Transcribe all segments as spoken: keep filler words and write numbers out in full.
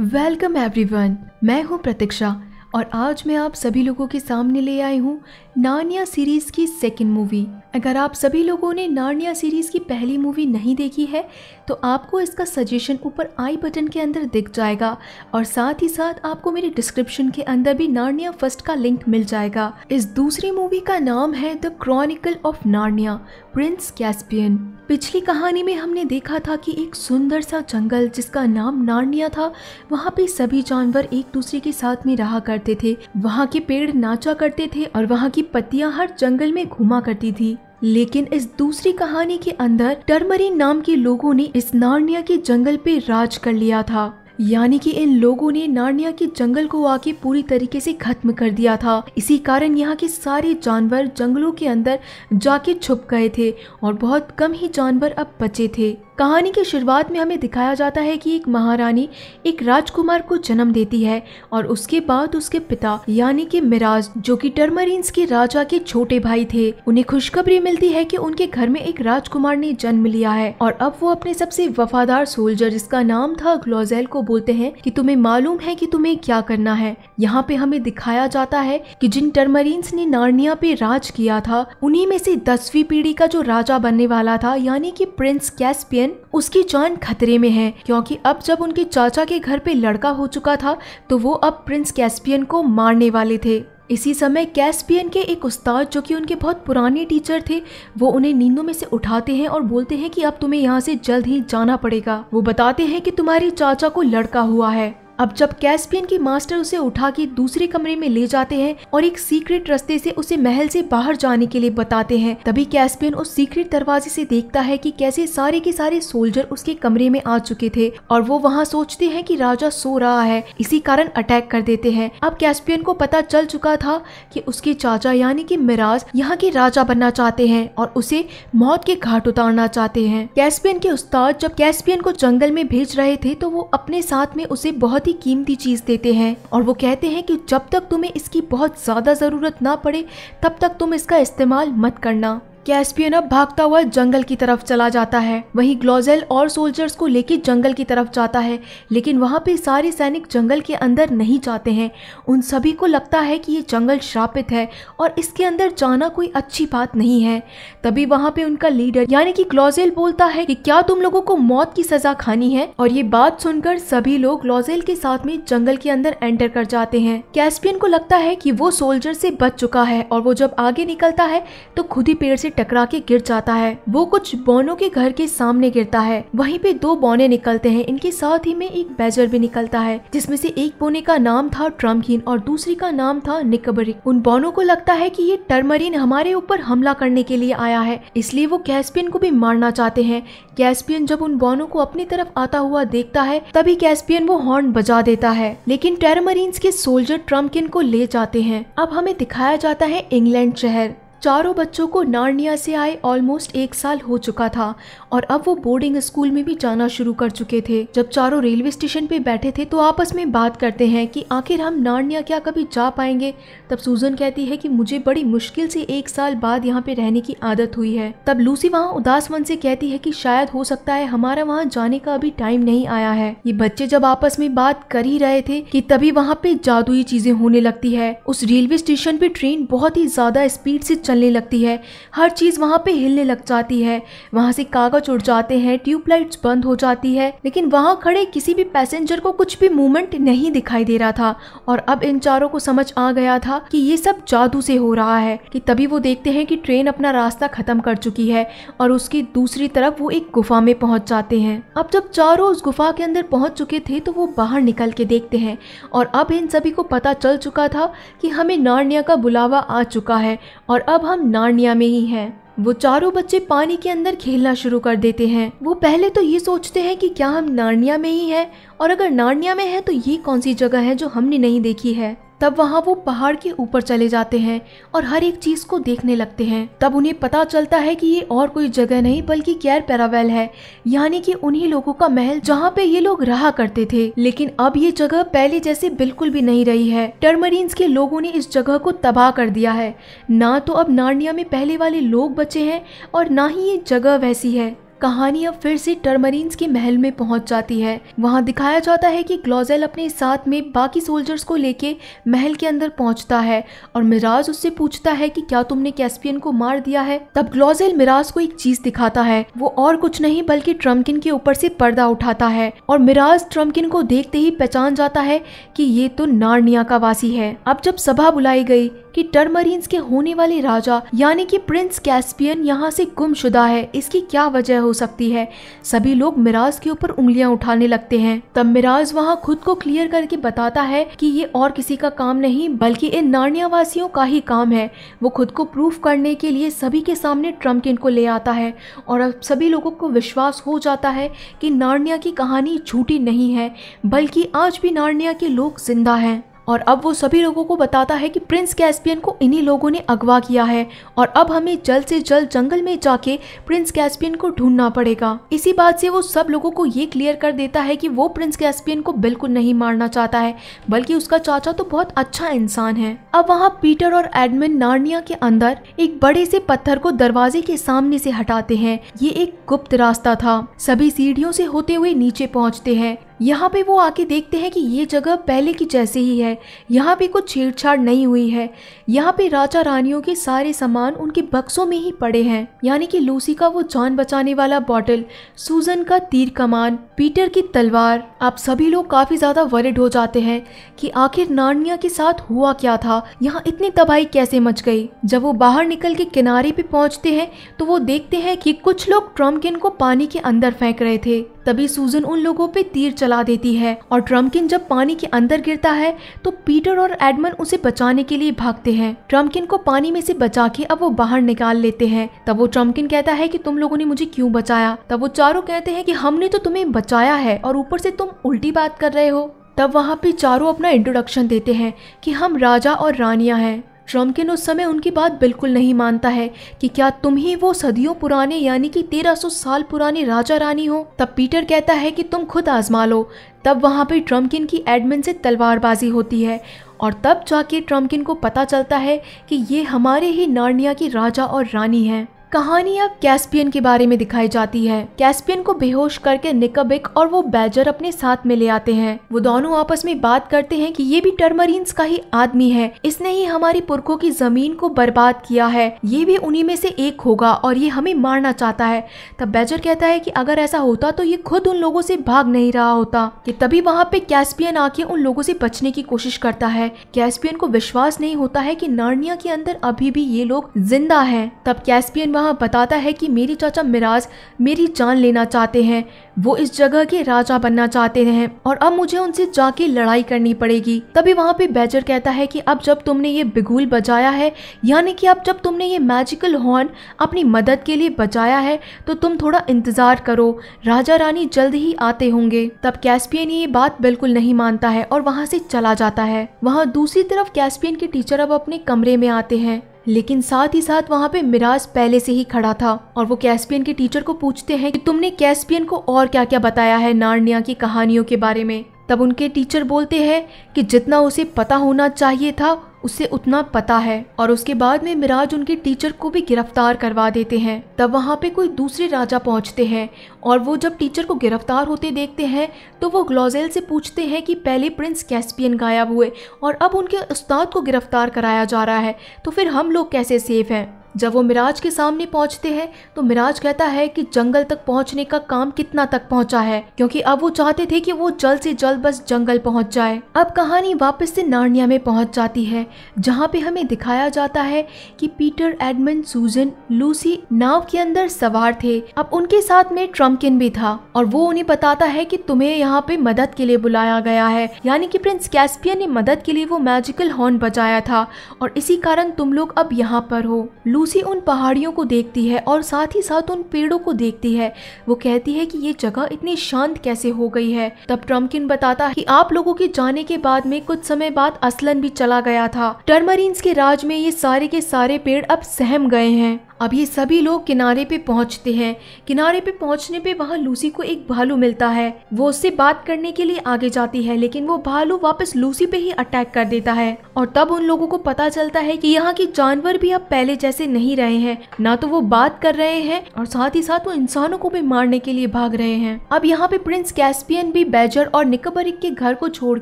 Welcome everyone, मैं हूं प्रतीक्षा और आज मैं आप सभी लोगों के सामने ले आई हूं नार्निया सीरीज़ की सेकंड मूवी। अगर आप सभी लोगों ने नार्निया सीरीज़ की पहली मूवी नहीं देखी है तो आपको इसका सजेशन ऊपर आई बटन के अंदर दिख जाएगा और साथ ही साथ आपको मेरे डिस्क्रिप्शन के अंदर भी नार्निया फर्स्ट का लिंक मिल जाएगा। इस दूसरी मूवी का नाम है the chronicle of Narnia Prince Caspian. पिछली कहानी में हमने देखा था कि एक सुंदर सा जंगल जिसका नाम नार्निया था, वहाँ पे सभी जानवर एक दूसरे के साथ में रहा करते थे। वहाँ के पेड़ नाचा करते थे और वहाँ की पत्तियाँ हर जंगल में घुमा करती थी। लेकिन इस दूसरी कहानी के अंदर टर्मरीन नाम के लोगों ने इस नार्निया के जंगल पे राज कर लिया था, यानी कि इन लोगों ने नार्निया के जंगल को आके पूरी तरीके से खत्म कर दिया था। इसी कारण यहाँ के सारे जानवर जंगलों के अंदर जाके छुप गए थे और बहुत कम ही जानवर अब बचे थे। कहानी की शुरुआत में हमें दिखाया जाता है कि एक महारानी एक राजकुमार को जन्म देती है और उसके बाद उसके पिता यानी कि मिराज, जो कि टर्मरीन्स के राजा के छोटे भाई थे, उन्हें खुशखबरी मिलती है कि उनके घर में एक राजकुमार ने जन्म लिया है और अब वो अपने सबसे वफादार सोल्जर जिसका नाम था ग्लोज़ेल को बोलते हैं कि तुम्हें मालूम है कि तुम्हें क्या करना है। यहाँ पे हमें दिखाया जाता है कि जिन टर्मरीन्स ने नार्निया पे राज किया था उन्हीं में से दसवीं पीढ़ी का जो राजा बनने वाला था यानी कि प्रिंस कैस्पियन, उसकी जान खतरे में है, क्योंकि अब जब उनके चाचा के घर पे लड़का हो चुका था तो वो अब प्रिंस कैस्पियन को मारने वाले थे। इसी समय कैस्पियन के एक उस्ताद जो कि उनके बहुत पुराने टीचर थे, वो उन्हें नींदों में से उठाते हैं और बोलते हैं कि अब तुम्हें यहाँ से जल्द ही जाना पड़ेगा। वो बताते हैं कि तुम्हारे चाचा को लड़का हुआ है। अब जब कैस्पियन की मास्टर उसे उठा के दूसरे कमरे में ले जाते हैं और एक सीक्रेट रास्ते से उसे महल से बाहर जाने के लिए बताते हैं, तभी कैस्पियन उस सीक्रेट दरवाजे से देखता है कि कैसे सारे के सारे सोल्जर उसके कमरे में आ चुके थे और वो वहाँ सोचते हैं कि राजा सो रहा है, इसी कारण अटैक कर देते हैं। अब कैस्पियन को पता चल चुका था कि उसके चाचा यानी कि मिराज यहाँ के राजा बनना चाहते हैं और उसे मौत के घाट उतारना चाहते हैं। कैस्पियन के उस्ताद जब कैस्पियन को जंगल में भेज रहे थे तो वो अपने साथ में उसे बहुत कीमती चीज देते हैं और वो कहते हैं कि जब तक तुम्हें इसकी बहुत ज्यादा जरूरत ना पड़े तब तक तुम इसका इस्तेमाल मत करना। कैस्पियन अब भागता हुआ जंगल की तरफ चला जाता है। वहीं ग्लोज़ेल और सोल्जर्स को लेके जंगल की तरफ जाता है, लेकिन वहाँ पे सारे सैनिक जंगल के अंदर नहीं जाते हैं। उन सभी को लगता है कि ये जंगल श्रापित है और इसके अंदर जाना कोई अच्छी बात नहीं है। तभी वहाँ पे उनका लीडर यानी कि ग्लोज़ेल बोलता है कि क्या तुम लोगों को मौत की सजा खानी है, और ये बात सुनकर सभी लोग ग्लोज़ेल के साथ में जंगल के अंदर एंटर कर जाते हैं। कैस्पियन को लगता है कि वो सोल्जर से बच चुका है और वो जब आगे निकलता है तो खुद ही पेड़ से टकरा के गिर जाता है। वो कुछ बौनों के घर के सामने गिरता है। वहीं पे दो बौने निकलते हैं, इनके साथ ही में एक बेजर भी निकलता है, जिसमें से एक बौने का नाम था ट्रम्पकिन और दूसरी का नाम था निकबरिक। उन बौनों को लगता है कि ये टर्मरीन हमारे ऊपर हमला करने के लिए आया है, इसलिए वो कैस्पियन को भी मारना चाहते हैं। कैस्पियन जब उन बौनों को अपनी तरफ आता हुआ देखता है तभी कैस्पियन वो हॉर्न बजा देता है, लेकिन टर्मरीन्स के सोल्जर ट्रम्पकिन को ले जाते हैं। अब हमें दिखाया जाता है इंग्लैंड शहर। चारों बच्चों को नार्निया से आए ऑलमोस्ट एक साल हो चुका था और अब वो बोर्डिंग स्कूल में भी जाना शुरू कर चुके थे। जब चारों रेलवे स्टेशन पे बैठे थे तो आपस में बात करते हैं कि आखिर हम नार्निया क्या कभी जा पाएंगे। तब सूजन कहती है कि मुझे बड़ी मुश्किल से एक साल बाद यहाँ पे रहने की आदत हुई है। तब लूसी वहाँ उदास मन से कहती है कि शायद हो सकता है हमारा वहाँ जाने का अभी टाइम नहीं आया है। ये बच्चे जब आपस में बात कर ही रहे थे कि तभी वहाँ पे जादुई चीजें होने लगती है। उस रेलवे स्टेशन पे ट्रेन बहुत ही ज्यादा स्पीड से चलने लगती है, हर चीज वहाँ पे हिलने लग जाती है, वहाँ से कागज उड़ जाते हैं, ट्यूबलाइट्स बंद हो जाती है, लेकिन वहाँ खड़े किसी भी पैसेंजर को कुछ भी मूवमेंट नहीं दिखाई दे रहा था। और अब इन चारों को समझ आ गया था कि ये सब जादू से हो रहा है कि तभी वो देखते हैं कि ट्रेन अपना रास्ता खत्म कर चुकी है और उसकी दूसरी तरफ वो एक गुफा में पहुंच जाते हैं। अब जब चारों उस गुफा के अंदर पहुंच चुके थे तो वो बाहर निकल के देखते हैं और अब इन सभी को पता चल चुका था कि हमें नार्निया का बुलावा आ चुका है और अब हम नार्निया में ही हैं। वो चारों बच्चे पानी के अंदर खेलना शुरू कर देते हैं। वो पहले तो ये सोचते हैं कि क्या हम नार्निया में ही हैं, और अगर नार्निया में है तो ये कौन सी जगह है जो हमने नहीं देखी है। तब वहाँ वो पहाड़ के ऊपर चले जाते हैं और हर एक चीज को देखने लगते हैं। तब उन्हें पता चलता है कि ये और कोई जगह नहीं बल्कि कैर पैरावेल है, यानी कि उन्हीं लोगों का महल जहाँ पे ये लोग रहा करते थे। लेकिन अब ये जगह पहले जैसे बिल्कुल भी नहीं रही है। टर्मरीन्स के लोगों ने इस जगह को तबाह कर दिया है। ना तो अब नार्निया में पहले वाले लोग बचे हैं और ना ही ये जगह वैसी है। कहानी अब फिर से टर्मरीन्स के महल में पहुंच जाती है। वहां दिखाया जाता है कि ग्लोज़ेल अपने साथ में बाकी सोल्जर्स को लेके महल के अंदर पहुंचता है और मिराज उससे पूछता है कि क्या तुमने कैस्पियन को मार दिया है। तब ग्लोज़ेल मिराज को एक चीज दिखाता है, वो और कुछ नहीं बल्कि ट्रम्पकिन के ऊपर से पर्दा उठाता है और मिराज ट्रम्पकिन को देखते ही पहचान जाता है कि ये तो नार्निया का वासी है। अब जब सभा बुलाई गई कि टर्मरीन्स के होने वाले राजा यानी कि प्रिंस कैस्पियन यहाँ से गुमशुदा है, इसकी क्या वजह हो सकती है, सभी लोग मिराज के ऊपर उंगलियां उठाने लगते हैं। तब मिराज वहाँ खुद को क्लियर करके बताता है कि ये और किसी का काम नहीं बल्कि इन नार्निया वासियों का ही काम है। वो खुद को प्रूफ करने के लिए सभी के सामने ट्रम्पकिन को ले आता है और अब सभी लोगों को विश्वास हो जाता है कि नार्निया की कहानी झूठी नहीं है बल्कि आज भी नार्निया के लोग जिंदा हैं। और अब वो सभी लोगों को बताता है कि प्रिंस कैस्पियन को इन्हीं लोगों ने अगवा किया है और अब हमें जल्द से जल्द जंगल में जाके प्रिंस कैस्पियन को ढूंढना पड़ेगा। इसी बात से वो सब लोगों को ये क्लियर कर देता है कि वो प्रिंस कैस्पियन को बिल्कुल नहीं मारना चाहता है बल्कि उसका चाचा तो बहुत अच्छा इंसान है। अब वहाँ पीटर और एडमंड नार्निया के अंदर एक बड़े से पत्थर को दरवाजे के सामने से हटाते हैं। ये एक गुप्त रास्ता था। सभी सीढ़ियों से होते हुए नीचे पहुँचते हैं। यहाँ पे वो आके देखते हैं कि ये जगह पहले की जैसे ही है, यहाँ पे कुछ छेड़छाड़ नहीं हुई है। यहाँ पे राजा रानियों के सारे सामान उनके बक्सों में ही पड़े हैं, यानी कि लूसी का वो जान बचाने वाला बॉटल, सूजन का तीर कमान, पीटर की तलवार। आप सभी लोग काफ़ी ज़्यादा वरिड हो जाते हैं कि आखिर नार्निया के साथ हुआ क्या था, यहाँ इतनी तबाही कैसे मच गई। जब वो बाहर निकल के किनारे पर पहुँचते हैं तो वो देखते हैं कि कुछ लोग ट्रम्पकिन को पानी के अंदर फेंक रहे थे। तभी सूजन उन लोगों पे तीर चला देती है और ट्रम्पकिन जब पानी के अंदर गिरता है तो पीटर और एडमंड उसे बचाने के लिए भागते हैं। ट्रम्पकिन को पानी में से बचा के अब वो बाहर निकाल लेते हैं। तब वो ट्रम्पकिन कहता है कि तुम लोगों ने मुझे क्यों बचाया। तब वो चारों कहते हैं कि हमने तो तुम्हें बचाया है और ऊपर से तुम उल्टी बात कर रहे हो। तब वहाँ पे चारों अपना इंट्रोडक्शन देते हैं कि हम राजा और रानिया हैं। ट्रम्पकिन उस समय उनकी बात बिल्कुल नहीं मानता है कि क्या तुम ही वो सदियों पुराने यानी कि तेरह सौ साल पुराने राजा रानी हो। तब पीटर कहता है कि तुम खुद आजमा लो। तब वहाँ पे ट्रम्पकिन की एडमंड से तलवारबाजी होती है और तब जाके ट्रम्पकिन को पता चलता है कि ये हमारे ही नार्निया की राजा और रानी हैं। कहानी अब कैस्पियन के बारे में दिखाई जाती है। कैस्पियन को बेहोश करके निकाबिक और वो बैजर अपने साथ में ले आते हैं। वो दोनों आपस में बात करते हैं कि ये भी टर्मरीन्स का ही आदमी है, इसने ही हमारी पुरखों की जमीन को बर्बाद किया है, ये भी उन्हीं में से एक होगा और ये हमें मारना चाहता है। तब बैजर कहता है कि अगर ऐसा होता तो ये खुद उन लोगों से भाग नहीं रहा होता। कि तभी वहाँ पे कैस्पियन आके उन लोगों से बचने की कोशिश करता है। कैस्पियन को विश्वास नहीं होता है कि नार्निया के अंदर अभी भी ये लोग जिंदा है। तब कैस्पियन वहाँ बताता है कि मेरे चाचा मिराज मेरी जान लेना चाहते हैं, वो इस जगह के राजा बनना चाहते हैं और अब मुझे उनसे जाके लड़ाई करनी पड़ेगी। तभी वहाँ पे बैजर कहता है कि अब जब तुमने ये बिगुल बजाया है यानी कि अब जब तुमने ये मैजिकल हॉर्न अपनी मदद के लिए बजाया है तो तुम थोड़ा इंतजार करो, राजा रानी जल्द ही आते होंगे। तब कैस्पियन ये बात बिल्कुल नहीं मानता है और वहाँ से चला जाता है। वहाँ दूसरी तरफ कैस्पियन के टीचर अब अपने कमरे में आते हैं, लेकिन साथ ही साथ वहाँ पे मिराज पहले से ही खड़ा था और वो कैस्पियन के टीचर को पूछते हैं कि तुमने कैस्पियन को और क्या क्या बताया है नार्निया की कहानियों के बारे में। तब उनके टीचर बोलते हैं कि जितना उसे पता होना चाहिए था उससे उतना पता है। और उसके बाद में मिराज उनके टीचर को भी गिरफ्तार करवा देते हैं। तब वहाँ पे कोई दूसरे राजा पहुँचते हैं और वो जब टीचर को गिरफ्तार होते देखते हैं तो वो ग्लोज़ेल से पूछते हैं कि पहले प्रिंस कैस्पियन गायब हुए और अब उनके उस्ताद को गिरफ्तार कराया जा रहा है, तो फिर हम लोग कैसे सेफ हैं। जब वो मिराज के सामने पहुंचते हैं तो मिराज कहता है कि जंगल तक पहुंचने का काम कितना तक पहुंचा है, क्योंकि अब वो चाहते थे कि वो जल्द से जल्द बस जंगल पहुंच जाए। अब कहानी वापस से नार्निया में पहुंच जाती है, जहां पे हमें दिखाया जाता है कि पीटर, एडमंड, सूजन, लूसी नाव के अंदर सवार थे। अब उनके साथ में ट्रम्पकिन भी था और वो उन्हें बताता है कि तुम्हें यहाँ पे मदद के लिए बुलाया गया है, यानी कि प्रिंस कैस्पियन ने मदद के लिए वो मैजिकल हॉर्न बजाया था और इसी कारण तुम लोग अब यहाँ पर हो। लूसी उन पहाड़ियों को देखती है और साथ ही साथ उन पेड़ों को देखती है। वो कहती है कि ये जगह इतनी शांत कैसे हो गई है। तब ट्रम्पकिन बताता है कि आप लोगों के जाने के बाद में कुछ समय बाद असलन भी चला गया था। टर्मरीन्स के राज में ये सारे के सारे पेड़ अब सहम गए हैं। अब ये सभी लोग किनारे पे पहुंचते हैं। किनारे पे पहुंचने पे वहाँ लूसी को एक भालू मिलता है। वो उससे बात करने के लिए आगे जाती है, लेकिन वो भालू वापस लूसी पे ही अटैक कर देता है। और तब उन लोगों को पता चलता है कि यहाँ के जानवर भी अब पहले जैसे नहीं रहे हैं, ना तो वो बात कर रहे हैं और साथ ही साथ वो इंसानों को भी मारने के लिए भाग रहे हैं। अब यहाँ पे प्रिंस कैस्पियन भी बेजर और निकाबरिक के घर को छोड़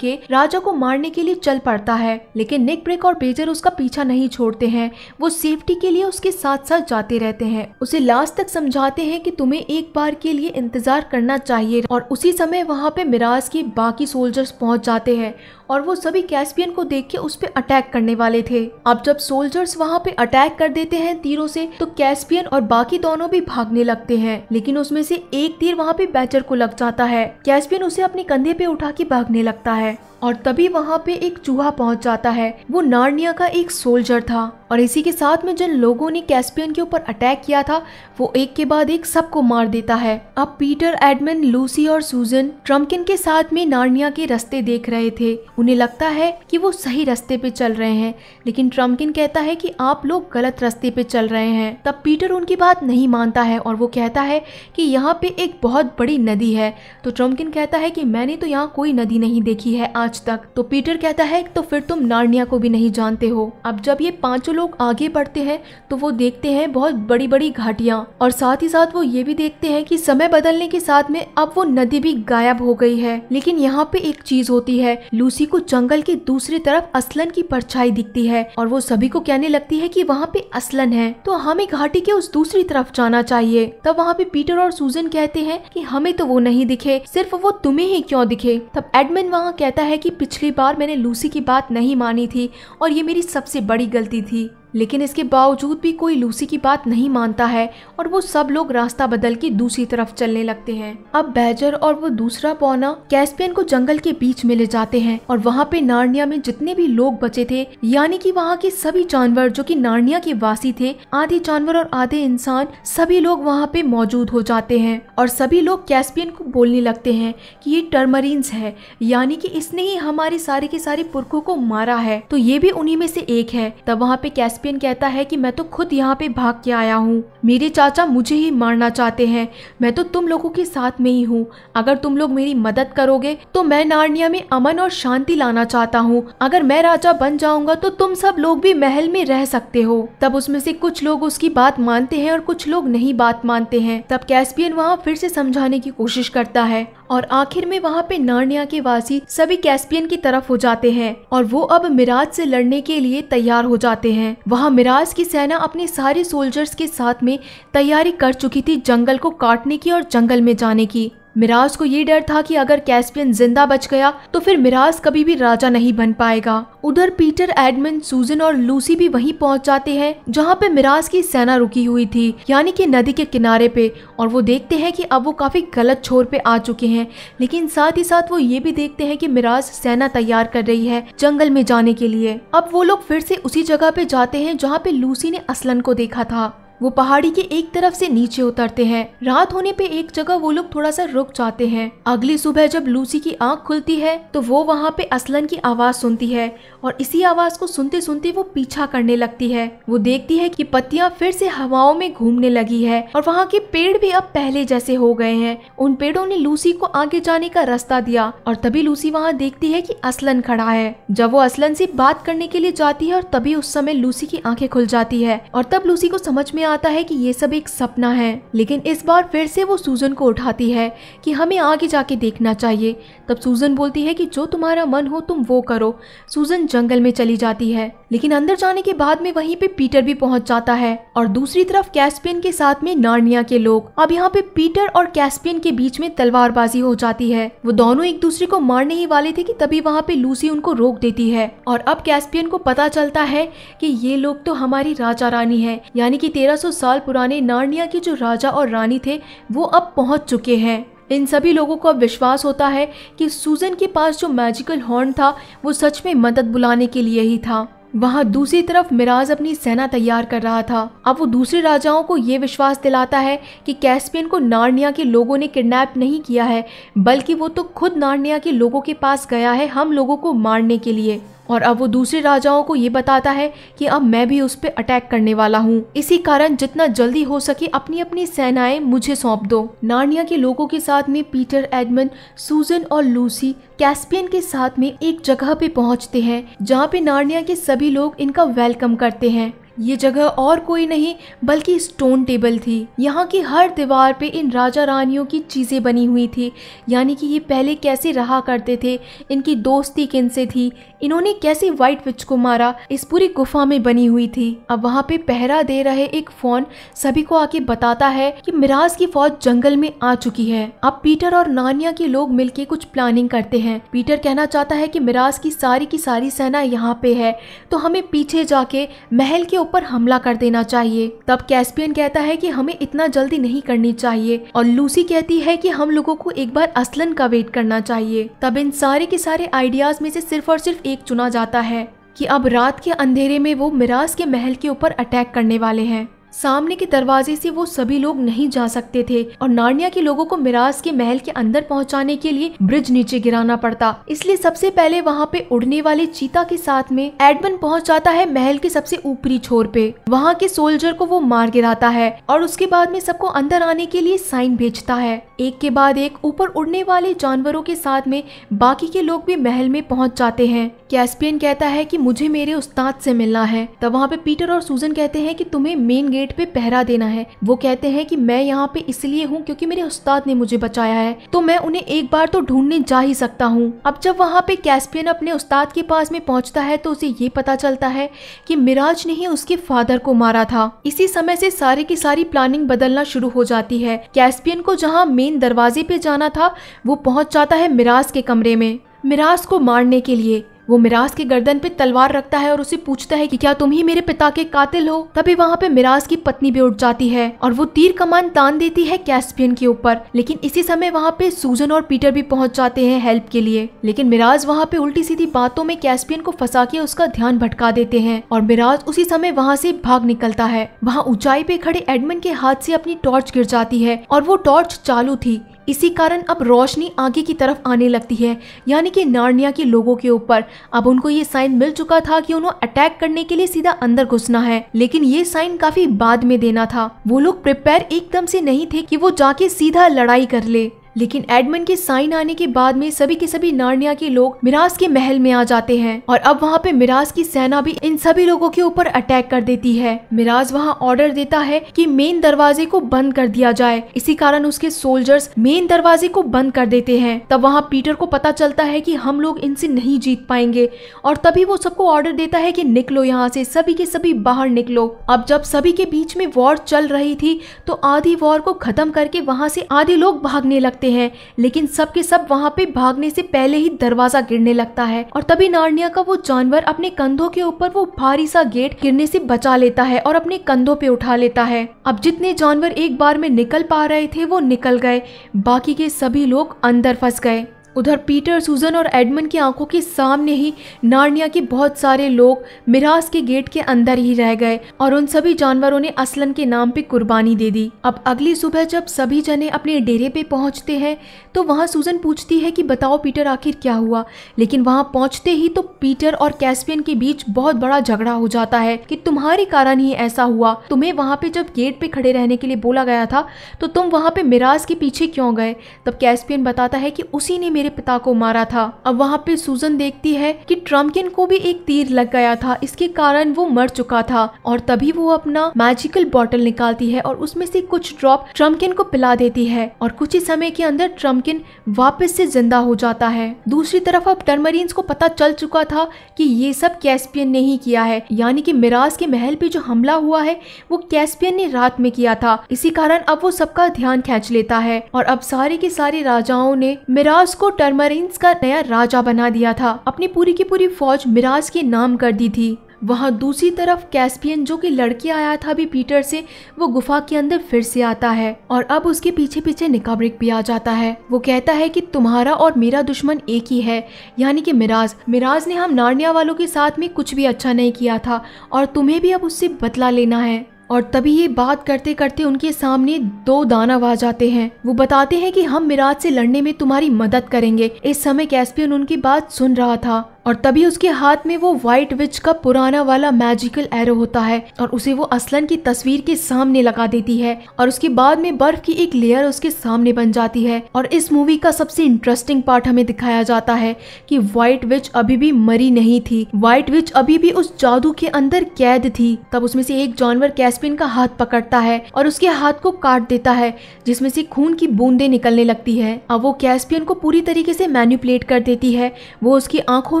के राजा को मारने के लिए चल पड़ता है, लेकिन निकाबरिक और बेजर उसका पीछा नहीं छोड़ते हैं। वो सेफ्टी के लिए उसके साथ साथ जाते रहते हैं, उसे लास्ट तक समझाते हैं कि तुम्हें एक बार के लिए इंतजार करना चाहिए। और उसी समय वहाँ पे मिराज के बाकी सोल्जर्स पहुँच जाते हैं और वो सभी कैस्पियन को देख के उस पर अटैक करने वाले थे। अब जब सोल्जर्स वहाँ पे अटैक कर देते हैं तीरों से, तो कैस्पियन और बाकी दोनों भी भागने लगते हैं, लेकिन उसमें से एक तीर वहाँ पे बेजर को लग जाता है। कैस्पियन उसे अपने कंधे पे उठा के भागने लगता है और तभी वहाँ पे एक चूहा पहुँच जाता है। वो नार्निया का एक सोल्जर था और इसी के साथ में जिन लोगों ने कैस्पियन के ऊपर अटैक किया था वो एक के बाद एक सबको मार देता है। अब पीटर, एडमंड, लूसी और सूजन ट्रम्पकिन के साथ में नार्निया के रास्ते देख रहे थे। उन्हें लगता है कि वो सही रास्ते पे चल रहे हैं, लेकिन ट्रम्पकिन कहता है कि आप लोग गलत रास्ते पे चल रहे हैं। तब पीटर उनकी बात नहीं मानता है और वो कहता है कि यहाँ पे एक बहुत बड़ी नदी है। तो ट्रम्पकिन कहता है कि मैंने तो यहाँ कोई नदी नहीं देखी है आज तक। तो पीटर कहता है तो फिर तुम नार्निया को भी नहीं जानते हो। अब जब ये पांचों लोग आगे बढ़ते हैं तो वो देखते हैं बहुत बड़ी बड़ी घाटियां और साथ ही साथ वो ये भी देखते हैं कि समय बदलने के साथ में अब वो नदी भी गायब हो गई है। लेकिन यहाँ पे एक चीज होती है, लूसी को जंगल के दूसरी तरफ असलन की परछाई दिखती है और वो सभी को कहने लगती है कि वहाँ पे असलन है, तो हमें घाटी के उस दूसरी तरफ जाना चाहिए। तब वहाँ पे पीटर और सूजन कहते हैं कि हमें तो वो नहीं दिखे, सिर्फ वो तुम्हें ही क्यों दिखे। तब एडमंड वहाँ कहता है कि पिछली बार मैंने लूसी की बात नहीं मानी थी और ये मेरी सबसे बड़ी गलती थी, लेकिन इसके बावजूद भी कोई लूसी की बात नहीं मानता है और वो सब लोग रास्ता बदल के दूसरी तरफ चलने लगते हैं। अब बेजर और वो दूसरा पौना कैस्पियन को जंगल के बीच में ले जाते हैं और वहाँ पे नार्निया में जितने भी लोग बचे थे, यानी कि वहाँ के सभी जानवर जो कि नार्निया के वासी थे, आधे जानवर और आधे इंसान, सभी लोग वहाँ पे मौजूद हो जाते हैं और सभी लोग कैस्पियन को बोलने लगते हैं कि ये टर्मरीन्स है, यानी कि इसने ही हमारे सारे के सारे पुरखों को मारा है, तो ये भी उन्हीं में से एक है। तब वहाँ पे कैस्पियन कैस्पियन कहता है कि मैं तो खुद यहाँ पे भाग के आया हूँ, मेरे चाचा मुझे ही मारना चाहते हैं, मैं तो तुम लोगों के साथ में ही हूँ। अगर तुम लोग मेरी मदद करोगे तो मैं नार्निया में अमन और शांति लाना चाहता हूँ। अगर मैं राजा बन जाऊंगा तो तुम सब लोग भी महल में रह सकते हो। तब उसमें से कुछ लोग उसकी बात मानते हैं और कुछ लोग नहीं बात मानते हैं। तब कैस्पियन वहाँ फिर से समझाने की कोशिश करता है और आखिर में वहाँ पे नार्निया के वासी सभी कैस्पियन की तरफ हो जाते हैं और वो अब मिराज से लड़ने के लिए तैयार हो जाते हैं। वहाँ मिराज की सेना अपने सारे सोल्जर्स के साथ में तैयारी कर चुकी थी जंगल को काटने की और जंगल में जाने की। मिराज को ये डर था कि अगर कैस्पियन जिंदा बच गया तो फिर मिराज कभी भी राजा नहीं बन पाएगा। उधर पीटर, एडमंड, सूजन और लूसी भी वहीं पहुंच जाते हैं जहां पे मिराज की सेना रुकी हुई थी, यानी कि नदी के किनारे पे, और वो देखते हैं कि अब वो काफी गलत छोर पे आ चुके हैं। लेकिन साथ ही साथ वो ये भी देखते हैं कि मिराज सेना तैयार कर रही है जंगल में जाने के लिए। अब वो लोग फिर से उसी जगह पे जाते हैं जहाँ पे लूसी ने असलन को देखा था। वो पहाड़ी के एक तरफ से नीचे उतरते हैं। रात होने पे एक जगह वो लोग थोड़ा सा रुक जाते हैं। अगली सुबह जब लूसी की आंख खुलती है तो वो वहाँ पे असलन की आवाज सुनती है और इसी आवाज को सुनते सुनते वो पीछा करने लगती है। वो देखती है कि पत्तियां फिर से हवाओं में घूमने लगी है और वहाँ के पेड़ भी अब पहले जैसे हो गए हैं। उन पेड़ों ने लूसी को आगे जाने का रास्ता दिया और तभी लूसी वहाँ देखती है कि असलन खड़ा है। जब वो असलन से बात करने के लिए जाती है और तभी उस समय लूसी की आंखें खुल जाती है और तब लूसी को समझ में आता है कि ये सब एक सपना है। लेकिन इस बार फिर से वो सूजन को उठाती है कि हमें आगे जाके देखना चाहिए। तब सूजन बोलती है कि जो तुम्हारा मन हो तुम वो करो। सूजन जंगल में चली जाती है, लेकिन अंदर जाने के बाद में वहीं पे पीटर भी पहुंच जाता है और दूसरी तरफ कैस्पियन के साथ में नार्निया के लोग। अब यहाँ पे पीटर और कैस्पियन के बीच में तलवारबाजी हो जाती है। वो दोनों एक दूसरे को मारने ही वाले थे कि तभी वहाँ पे लूसी उनको रोक देती है और अब कैस्पियन को पता चलता है कि ये लोग तो हमारी राजा रानी है, यानी कि तेरह सौ साल पुराने नार्निया के जो राजा और रानी थे वो अब पहुंच चुके हैं। इन सभी लोगों को अब विश्वास होता है कि सूजन के पास जो मैजिकल हॉर्न था वो सच में मदद बुलाने के लिए ही था। वहाँ दूसरी तरफ मिराज अपनी सेना तैयार कर रहा था। अब वो दूसरे राजाओं को ये विश्वास दिलाता है कि कैस्पियन को नार्निया के लोगों ने किडनैप नहीं किया है, बल्कि वो तो खुद नार्निया के लोगों के पास गया है हम लोगों को मारने के लिए। और अब वो दूसरे राजाओं को ये बताता है कि अब मैं भी उस पर अटैक करने वाला हूँ। इसी कारण जितना जल्दी हो सके अपनी अपनी सेनाएं मुझे सौंप दो। नार्निया के लोगों के साथ में पीटर, एडमंड, सूजन और लूसी कैस्पियन के साथ में एक जगह पे पहुँचते हैं जहाँ पे नार्निया के सभी लोग इनका वेलकम करते हैं। ये जगह और कोई नहीं बल्कि स्टोन टेबल थी। यहाँ की हर दीवार पे इन राजा रानियों की चीज़ें बनी हुई थी, यानी कि ये पहले कैसे रहा करते थे, इनकी दोस्ती किन से थी, इन्होंने कैसे व्हाइट विच को मारा, इस पूरी गुफा में बनी हुई थी। अब वहाँ पे पहरा दे रहे एक फौन सभी को आके बताता है कि मिराज की फौज जंगल में आ चुकी है। अब पीटर और नार्निया के लोग मिलके कुछ प्लानिंग करते हैं। पीटर कहना चाहता है कि मिराज की सारी की सारी सेना यहाँ पे है, तो हमें पीछे जाके महल के ऊपर हमला कर देना चाहिए। तब कैस्पियन कहता है कि हमें इतना जल्दी नहीं करनी चाहिए, और लूसी कहती है कि हम लोगों को एक बार असलन का वेट करना चाहिए। तब इन सारे के सारे आइडियाज में से सिर्फ और सिर्फ एक चुना जाता है कि अब रात के अंधेरे में वो मिराज के महल के ऊपर अटैक करने वाले हैं। सामने के दरवाजे से वो सभी लोग नहीं जा सकते थे और नार्निया के लोगों को मिराज के महल के अंदर पहुंचाने के लिए ब्रिज नीचे गिराना पड़ता, इसलिए सबसे पहले वहां पे उड़ने वाले चीता के साथ में एडमंड पहुंच जाता है महल के सबसे ऊपरी छोर पे। वहां के सोल्जर को वो मार गिराता है और उसके बाद में सबको अंदर आने के लिए साइन भेजता है। एक के बाद एक ऊपर उड़ने वाले जानवरों के साथ में बाकी के लोग भी महल में पहुँच जाते हैं। कैस्पियन कहता है कि मुझे मेरे उस्ताद से मिलना है। तब वहाँ पे पीटर और सूजन कहते हैं कि तुम्हें मेन गेट पे पहरा देना है। वो कहते हैं कि मैं यहाँ पे इसलिए हूँ क्योंकि मेरे उस्ताद ने मुझे बचाया है, तो मैं उन्हें एक बार तो ढूंढने जा ही सकता हूँ। अब जब वहाँ पे कैस्पियन अपने उस्ताद के पास में पहुँचता है तो उसे ये पता चलता है कि मिराज ने ही उसके फादर को मारा था। इसी समय से सारी की सारी प्लानिंग बदलना शुरू हो जाती है। कैस्पियन को जहाँ मेन दरवाजे पे जाना था वो पहुँच जाता है मिराज के कमरे में मिराज को मारने के लिए। वो मिराज के गर्दन पे तलवार रखता है और उसे पूछता है कि क्या तुम ही मेरे पिता के कातिल हो। तभी वहाँ पे मिराज की पत्नी भी उठ जाती है और वो तीर कमान तान देती है कैस्पियन के ऊपर। लेकिन इसी समय वहाँ पे सूजन और पीटर भी पहुँच जाते हैं हेल्प के लिए। लेकिन मिराज वहाँ पे उल्टी सीधी बातों में कैस्पियन को फंसा के उसका ध्यान भटका देते हैं और मिराज उसी समय वहाँ से भाग निकलता है। वहाँ ऊंचाई पे खड़े एडमंड के हाथ से अपनी टॉर्च गिर जाती है और वो टॉर्च चालू थी, इसी कारण अब रोशनी आगे की तरफ आने लगती है, यानी कि नार्निया के लोगों के ऊपर। अब उनको ये साइन मिल चुका था कि उन्हें अटैक करने के लिए सीधा अंदर घुसना है, लेकिन ये साइन काफी बाद में देना था। वो लोग प्रिपेयर एकदम से नहीं थे कि वो जाके सीधा लड़ाई कर ले। लेकिन एडमंड के साइन आने के बाद में सभी के सभी नार्निया के लोग मिराज के महल में आ जाते हैं और अब वहाँ पे मिराज की सेना भी इन सभी लोगों के ऊपर अटैक कर देती है। मिराज वहाँ ऑर्डर देता है कि मेन दरवाजे को बंद कर दिया जाए, इसी कारण उसके सोल्जर्स मेन दरवाजे को बंद कर देते हैं। तब वहाँ पीटर को पता चलता है कि हम लोग इनसे नहीं जीत पाएंगे और तभी वो सबको ऑर्डर देता है कि निकलो यहाँ से, सभी के सभी बाहर निकलो। अब जब सभी के बीच में वॉर चल रही थी तो आधी वॉर को खत्म करके वहाँ से आधे लोग भागने लगते हैं, लेकिन सब के सब वहाँ पे भागने से पहले ही दरवाजा गिरने लगता है और तभी नार्निया का वो जानवर अपने कंधों के ऊपर वो भारी सा गेट गिरने से बचा लेता है और अपने कंधों पे उठा लेता है। अब जितने जानवर एक बार में निकल पा रहे थे वो निकल गए, बाकी के सभी लोग अंदर फंस गए। उधर पीटर, सूजन और एडमंड की आंखों के सामने ही नार्निया के बहुत सारे लोग मिराज के गेट के अंदर ही रह गए और उन सभी जानवरों ने असलन के नाम पे कुर्बानी दे दी। अब अगली सुबह जब सभी जने अपने डेरे पे पहुंचते हैं तो वहां सूजन पूछती है कि बताओ पीटर, आखिर क्या हुआ। लेकिन वहां पहुंचते ही तो पीटर और कैस्पियन के बीच बहुत बड़ा झगड़ा हो जाता है कि तुम्हारे कारण ही ऐसा हुआ, तुम्हें वहाँ पे जब गेट पे खड़े रहने के लिए बोला गया था तो तुम वहाँ पे मिराज के पीछे क्यों गए। तब कैस्पियन बताता है कि उसी ने मेरे पिता को मारा था। अब वहाँ पे सूजन देखती है कि ट्रम्पकिन को भी एक तीर लग गया था, इसके कारण वो मर चुका था। और तभी वो अपना मैजिकल बॉटल निकालती है और उसमें से कुछ ड्रॉप ट्रम्पकिन को पिला देती है और कुछ ही समय के अंदर ट्रम्पकिन वापस से जिंदा हो जाता है। दूसरी तरफ अब टर्मरीन्स को पता चल चुका था कि ये सब कैस्पियन ने ही किया है, यानी कि मिराज के महल पे जो हमला हुआ है वो कैस्पियन ने रात में किया था, इसी कारण अब वो सबका ध्यान खींच लेता है। और अब सारे के सारे राजाओं ने मिराज को टर्मरीन्स का नया राजा बना दिया था, अपनी पूरी की पूरी फौज मिराज के नाम कर दी थी। वहाँ दूसरी तरफ कैस्पियन जो कि लड़के आया था भी पीटर से, वो गुफा के अंदर फिर से आता है और अब उसके पीछे पीछे निकाब्रिक भी आ जाता है। वो कहता है कि तुम्हारा और मेरा दुश्मन एक ही है, यानी कि मिराज। मिराज ने हम नार्निया वालों के साथ में कुछ भी अच्छा नहीं किया था और तुम्हें भी अब उससे बदला लेना है। और तभी ये बात करते करते उनके सामने दो दानव आ जाते हैं। वो बताते हैं कि हम मिराज से लड़ने में तुम्हारी मदद करेंगे। इस समय कैस्पियन उनकी बात सुन रहा था और तभी उसके हाथ में वो व्हाइट विच का पुराना वाला मैजिकल एरो होता है और उसे वो असलन की तस्वीर के सामने लगा देती है और उसके बाद में बर्फ की एक लेयर उसके सामने बन जाती है। और इस मूवी का सबसे इंटरेस्टिंग पार्ट हमें दिखाया जाता है कि व्हाइट विच अभी भी मरी नहीं थी, व्हाइट विच अभी भी उस जादू के अंदर कैद थी। तब उसमें से एक जानवर कैस्पियन का हाथ पकड़ता है और उसके हाथ को काट देता है जिसमें से खून की बूंदें निकलने लगती है। अब वो कैस्पियन को पूरी तरीके से मैनिपुलेट कर देती है, वो उसकी आंखों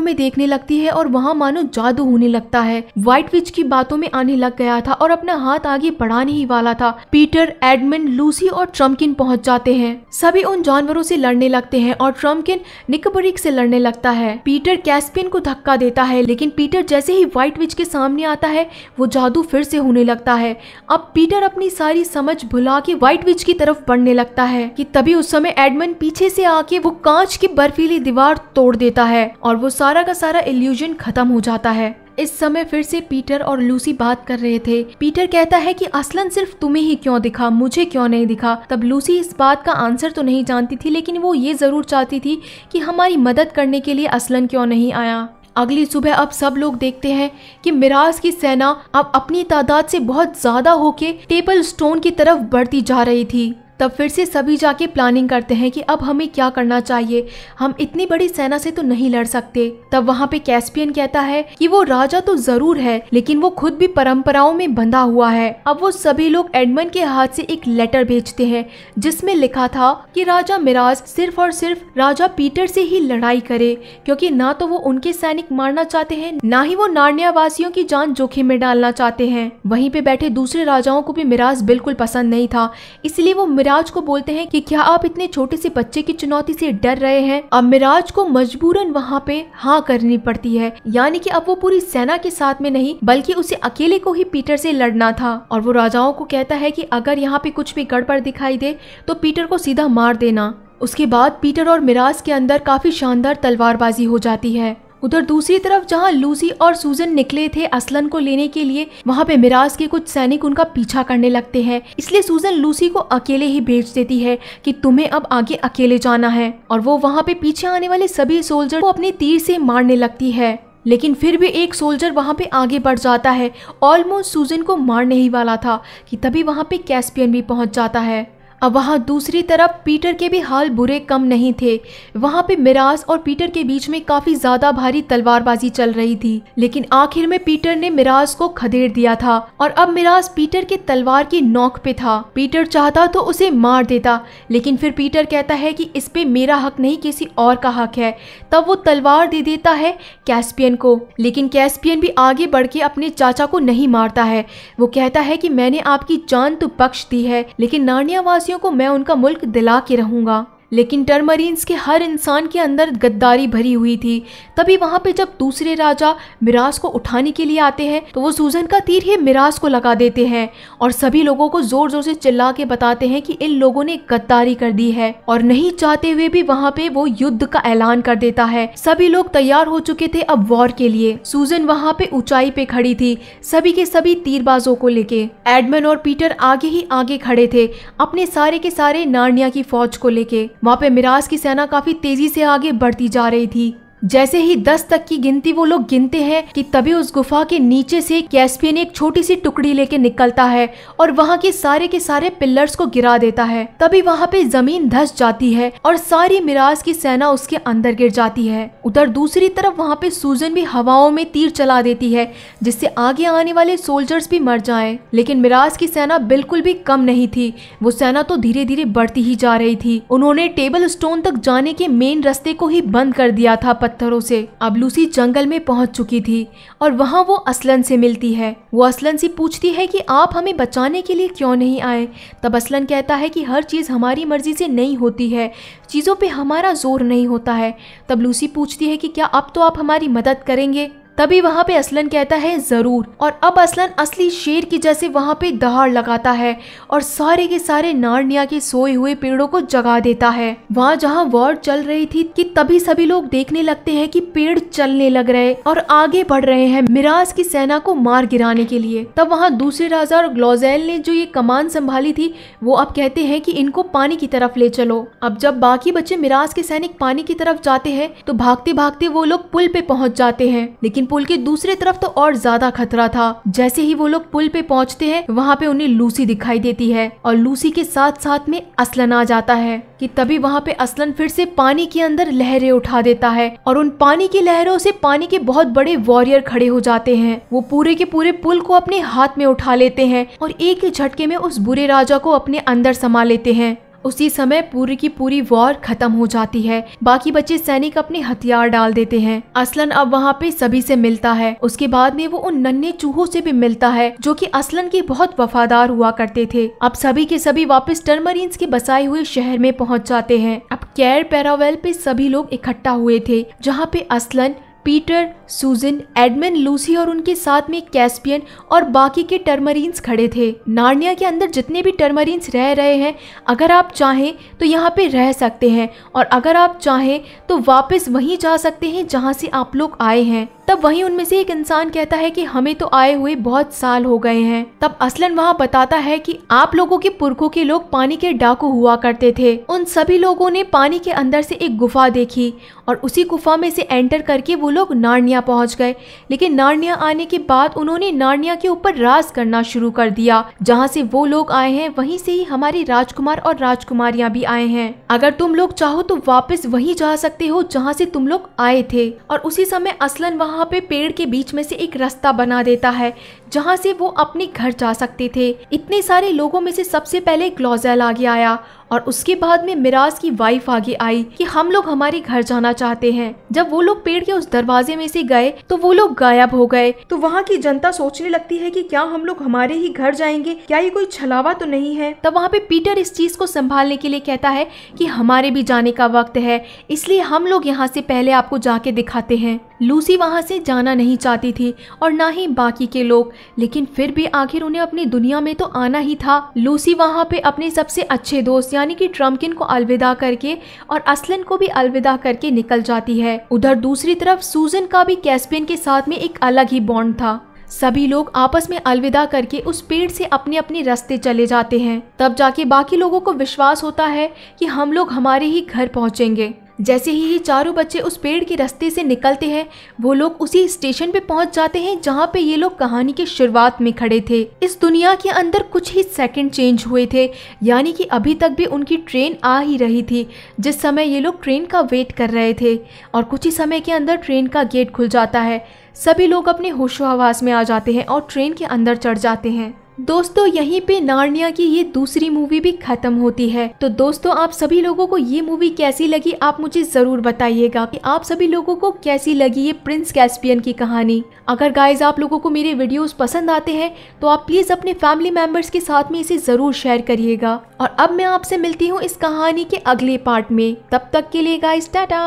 में देखने लगती है और वहाँ मानो जादू होने लगता है। व्हाइट विच की बातों में आने लग गया था और अपना हाथ आगे बढ़ाने ही वाला था। पीटर, एडमंड, लूसी और ट्रम्पकिन पहुँच जाते हैं। सभी उन जानवरों से लड़ने लगते हैं और ट्रम्पकिन निकबरिक से लड़ने लगता है। पीटर कैस्पियन को धक्का देता है लेकिन पीटर जैसे ही व्हाइट विच के सामने आता है वो जादू फिर से होने लगता है। अब पीटर अपनी सारी समझ भुला के व्हाइट विच की तरफ बढ़ने लगता है कि तभी उस समय एडमंड पीछे से आके वो कांच की बर्फीली दीवार तोड़ देता है और वो सारा का सारा इल्यूजन खत्म हो जाता है। इस समय फिर से पीटर और लूसी बात कर रहे थे। पीटर कहता है कि असलन सिर्फ तुम्हें ही क्यों दिखा, मुझे क्यों नहीं दिखा। तब लूसी इस बात का आंसर तो नहीं जानती थी लेकिन वो ये जरूर चाहती थी कि हमारी मदद करने के लिए असलन क्यों नहीं आया। अगली सुबह अब सब लोग देखते हैं कि मिराज की सेना अब अपनी तादाद से बहुत ज्यादा होके टेबल स्टोन की तरफ बढ़ती जा रही थी। तब फिर से सभी जाके प्लानिंग करते हैं कि अब हमें क्या करना चाहिए, हम इतनी बड़ी सेना से तो नहीं लड़ सकते। तब वहाँ पे कैस्पियन कहता है कि वो राजा तो जरूर है लेकिन वो खुद भी परंपराओं में बंधा हुआ है। अब वो सभी लोग एडमंड के हाथ से एक लेटर भेजते हैं जिसमें लिखा था कि राजा मिराज सिर्फ और सिर्फ राजा पीटर से ही लड़ाई करे क्योंकि ना तो वो उनके सैनिक मारना चाहते है ना ही वो नार्निया वासियों की जान जोखिम में डालना चाहते है। वहीं पे बैठे दूसरे राजाओं को भी मिराज बिल्कुल पसंद नहीं था, इसलिए वो मिराज को बोलते हैं कि क्या आप इतने छोटे से बच्चे की चुनौती से डर रहे हैं। अब मिराज को मजबूरन वहाँ पे हाँ करनी पड़ती है, यानी कि अब वो पूरी सेना के साथ में नहीं बल्कि उसे अकेले को ही पीटर से लड़ना था। और वो राजाओं को कहता है कि अगर यहाँ पे कुछ भी गड़बड़ दिखाई दे तो पीटर को सीधा मार देना। उसके बाद पीटर और मिराज के अंदर काफी शानदार तलवारबाजी हो जाती है। उधर दूसरी तरफ जहाँ लूसी और सूजन निकले थे असलन को लेने के लिए, वहाँ पे मिराज के कुछ सैनिक उनका पीछा करने लगते हैं, इसलिए सूजन लूसी को अकेले ही भेज देती है कि तुम्हें अब आगे अकेले जाना है। और वो वहाँ पे पीछे आने वाले सभी सोल्जर को अपने तीर से मारने लगती है लेकिन फिर भी एक सोल्जर वहाँ पे आगे बढ़ जाता है, ऑलमोस्ट सूजन को मारने ही वाला था कि तभी वहाँ पे कैस्पियन भी पहुँच जाता है। अब वहाँ दूसरी तरफ पीटर के भी हाल बुरे कम नहीं थे। वहाँ पे मिराज और पीटर के बीच में काफी ज्यादा भारी तलवारबाजी चल रही थी लेकिन आखिर में पीटर ने मिराज को खदेड़ दिया था और अब मिराज पीटर के तलवार की नोक पे था। पीटर चाहता तो उसे मार देता लेकिन फिर पीटर कहता है कि इस पे मेरा हक नहीं किसी और का हक है। तब वो तलवार दे देता है कैस्पियन को लेकिन कैस्पियन भी आगे बढ़ के अपने चाचा को नहीं मारता है। वो कहता है कि मैंने आपकी जान तो बख्श दी है लेकिन नार्निया वासियों को मैं उनका मुल्क दिला के रहूंगा। लेकिन टर्मरीन्स के हर इंसान के अंदर गद्दारी भरी हुई थी। तभी वहाँ पे जब दूसरे राजा मिराज को उठाने के लिए आते हैं तो वो सूजन का तीर ही मिराज को लगा देते हैं और सभी लोगों को जोर जोर से चिल्ला के बताते हैं कि इन लोगों ने गद्दारी कर दी है। और नहीं चाहते हुए भी वहाँ पे वो युद्ध का ऐलान कर देता है। सभी लोग तैयार हो चुके थे अब वॉर के लिए। सूजन वहाँ पे ऊंचाई पे खड़ी थी सभी के सभी तीरबाजों को लेके। एडमंड और पीटर आगे ही आगे खड़े थे अपने सारे के सारे नार्निया की फौज को लेके। वहाँ पे मिराज की सेना काफी तेजी से आगे बढ़ती जा रही थी। जैसे ही दस तक की गिनती वो लोग गिनते हैं कि तभी उस गुफा के नीचे से कैस्पियन एक छोटी सी टुकड़ी लेके निकलता है और वहाँ के सारे के सारे पिलर्स को गिरा देता है। तभी वहाँ पे जमीन धंस जाती है और सारी मिराज की सेना उसके अंदर गिर जाती है। उधर दूसरी तरफ वहाँ पे सूजन भी हवाओं में तीर चला देती है जिससे आगे आने वाले सोल्जर्स भी मर जाए। लेकिन मिराज की सेना बिल्कुल भी कम नहीं थी, वो सेना तो धीरे धीरे बढ़ती ही जा रही थी। उन्होंने टेबल स्टोन तक जाने के मेन रास्ते को ही बंद कर दिया था पत्थरों से। अब लूसी जंगल में पहुंच चुकी थी और वहां वो असलन से मिलती है। वो असलन से पूछती है कि आप हमें बचाने के लिए क्यों नहीं आए। तब असलन कहता है कि हर चीज़ हमारी मर्जी से नहीं होती है, चीज़ों पे हमारा जोर नहीं होता है। तब लूसी पूछती है कि क्या अब तो आप हमारी मदद करेंगे। तभी वहाँ पे असलन कहता है जरूर, और अब असलन असली शेर की जैसे वहाँ पे दहाड़ लगाता है और सारे के सारे नार्निया के सोए हुए पेड़ों को जगा देता है। वहाँ जहाँ वॉर चल रही थी कि तभी सभी लोग देखने लगते हैं कि पेड़ चलने लग रहे और आगे बढ़ रहे हैं मिराज की सेना को मार गिराने के लिए। तब वहाँ दूसरे राजा और ग्लोज़ेल ने जो ये कमान संभाली थी वो अब कहते हैं कि इनको पानी की तरफ ले चलो। अब जब बाकी बच्चे मिराज के सैनिक पानी की तरफ जाते हैं तो भागते भागते वो लोग पुल पे पहुंच जाते हैं, लेकिन पुल के दूसरे तरफ तो और ज्यादा खतरा था। जैसे ही वो लोग पुल पे पहुंचते हैं वहाँ पे उन्हें लूसी दिखाई देती है और लूसी के साथ साथ में असलन आ जाता है कि तभी वहाँ पे असलन फिर से पानी के अंदर लहरें उठा देता है और उन पानी की लहरों से पानी के बहुत बड़े वॉरियर खड़े हो जाते हैं। वो पूरे के पूरे पुल को अपने हाथ में उठा लेते हैं और एक ही झटके में उस बुरे राजा को अपने अंदर समा लेते हैं। उसी समय पूरी की पूरी वॉर खत्म हो जाती है। बाकी बच्चे सैनिक अपने हथियार डाल देते हैं। असलन अब वहाँ पे सभी से मिलता है। उसके बाद में वो उन नन्हे चूहों से भी मिलता है जो कि असलन के बहुत वफादार हुआ करते थे। अब सभी के सभी वापस टर्मरीन्स के बसाए हुए शहर में पहुँच जाते हैं। अब कैर पैरावेल पे सभी लोग इकट्ठा हुए थे, जहाँ पे Aslan, Peter, Susan, Edmund, Lucy और उनके साथ में कैस्पियन और बाकी के टर्मरीन्स खड़े थे। नार्निया के अंदर जितने भी टर्मरीन्स रह रहे हैं, अगर आप चाहें तो यहाँ पे रह सकते हैं और अगर आप चाहें तो वापस वहीं जा सकते हैं जहाँ से आप लोग आए हैं। तब वहीं उनमें से एक इंसान कहता है कि हमें तो आए हुए बहुत साल हो गए हैं। तब असलन वहाँ बताता है कि आप लोगों के पुरखों के लोग पानी के डाकू हुआ करते थे। उन सभी लोगों ने पानी के अंदर से एक गुफा देखी और उसी गुफा में से एंटर करके वो लोग नार्निया पहुँच गए, लेकिन नार्निया आने के बाद उन्होंने नार्निया के ऊपर राज करना शुरू कर दिया। जहाँ से वो लोग आए हैं वहीं से ही हमारे राजकुमार और राजकुमारियाँ भी आए हैं। अगर तुम लोग चाहो तो वापस वहीं जा सकते हो जहाँ से तुम लोग आए थे। और उसी समय असलन वहाँ पे पेड़ के बीच में से एक रास्ता बना देता है जहाँ से वो अपने घर जा सकते थे। इतने सारे लोगों में से सबसे पहले ग्लोज़ेल आगे आया और उसके बाद में मिराज की वाइफ आगे आई कि हम लोग हमारे घर जाना चाहते हैं। जब वो लोग पेड़ के उस दरवाजे में से गए तो वो लोग गायब हो गए। तो वहाँ की जनता सोचने लगती है कि क्या हम लोग हमारे ही घर जाएंगे, क्या ये कोई छलावा तो नहीं है। तब वहाँ पे पीटर इस चीज को संभालने के लिए कहता है कि हमारे भी जाने का वक्त है, इसलिए हम लोग यहाँ से पहले आपको जाके दिखाते हैं। लूसी वहाँ से जाना नहीं चाहती थी और ना ही बाकी के लोग, लेकिन फिर भी आखिर उन्हें अपनी दुनिया में तो आना ही था। लूसी वहाँ पे अपने सबसे अच्छे दोस्त यानी कि ट्रम्पकिन को अलविदा करके और असलन को भी अलविदा करके निकल जाती है। उधर दूसरी तरफ सूजन का भी कैस्पियन के साथ में एक अलग ही बॉन्ड था। सभी लोग आपस में अलविदा करके उस पेड़ से अपने अपने रास्ते चले जाते हैं। तब जाके बाकी लोगों को विश्वास होता है कि हम लोग हमारे ही घर पहुँचेंगे। जैसे ही ये चारों बच्चे उस पेड़ के रास्ते से निकलते हैं वो लोग उसी स्टेशन पे पहुंच जाते हैं जहाँ पे ये लोग कहानी के शुरुआत में खड़े थे। इस दुनिया के अंदर कुछ ही सेकंड चेंज हुए थे, यानी कि अभी तक भी उनकी ट्रेन आ ही रही थी जिस समय ये लोग ट्रेन का वेट कर रहे थे। और कुछ ही समय के अंदर ट्रेन का गेट खुल जाता है। सभी लोग अपने होशो हवास में आ जाते हैं और ट्रेन के अंदर चढ़ जाते हैं। दोस्तों यहीं पे नार्निया की ये दूसरी मूवी भी खत्म होती है। तो दोस्तों आप सभी लोगों को ये मूवी कैसी लगी आप मुझे ज़रूर बताइएगा कि आप सभी लोगों को कैसी लगी ये प्रिंस कैस्पियन की कहानी। अगर गाइज आप लोगों को मेरे वीडियोस पसंद आते हैं तो आप प्लीज़ अपने फैमिली मेम्बर्स के साथ में इसे ज़रूर शेयर करिएगा। और अब मैं आपसे मिलती हूँ इस कहानी के अगले पार्ट में। तब तक के लिए गाइज टाटा।